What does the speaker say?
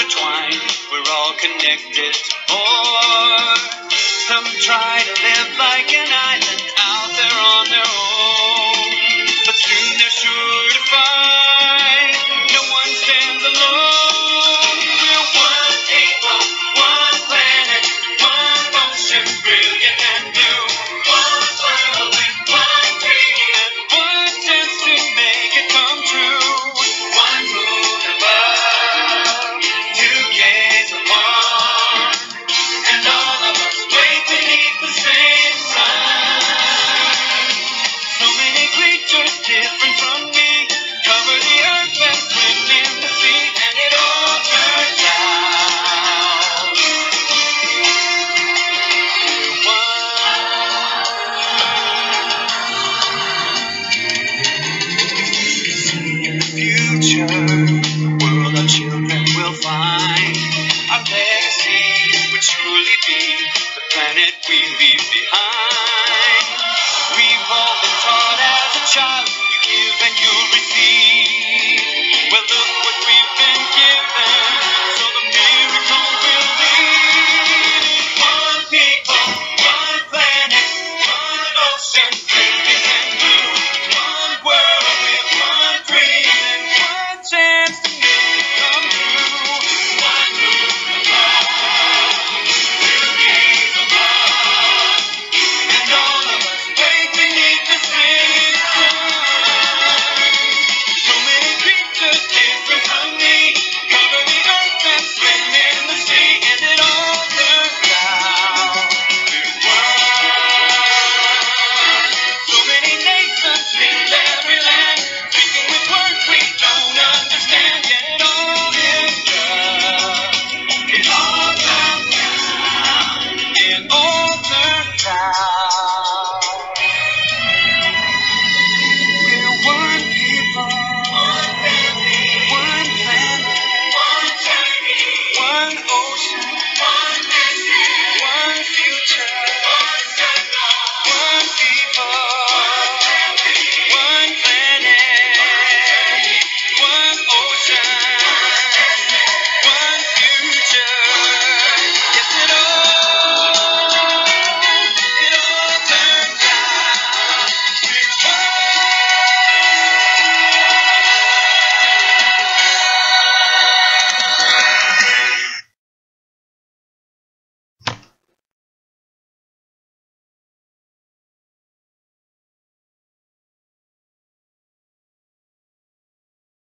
intertwined, we're all connected to more. Some try to live like an island out there on their own, but soon they're sure to find no one stands alone. We're one people, one planet, one ocean, brilliant and new, one world and one dream, and one chance to make it come true. Child, you give and you receive. Well, look.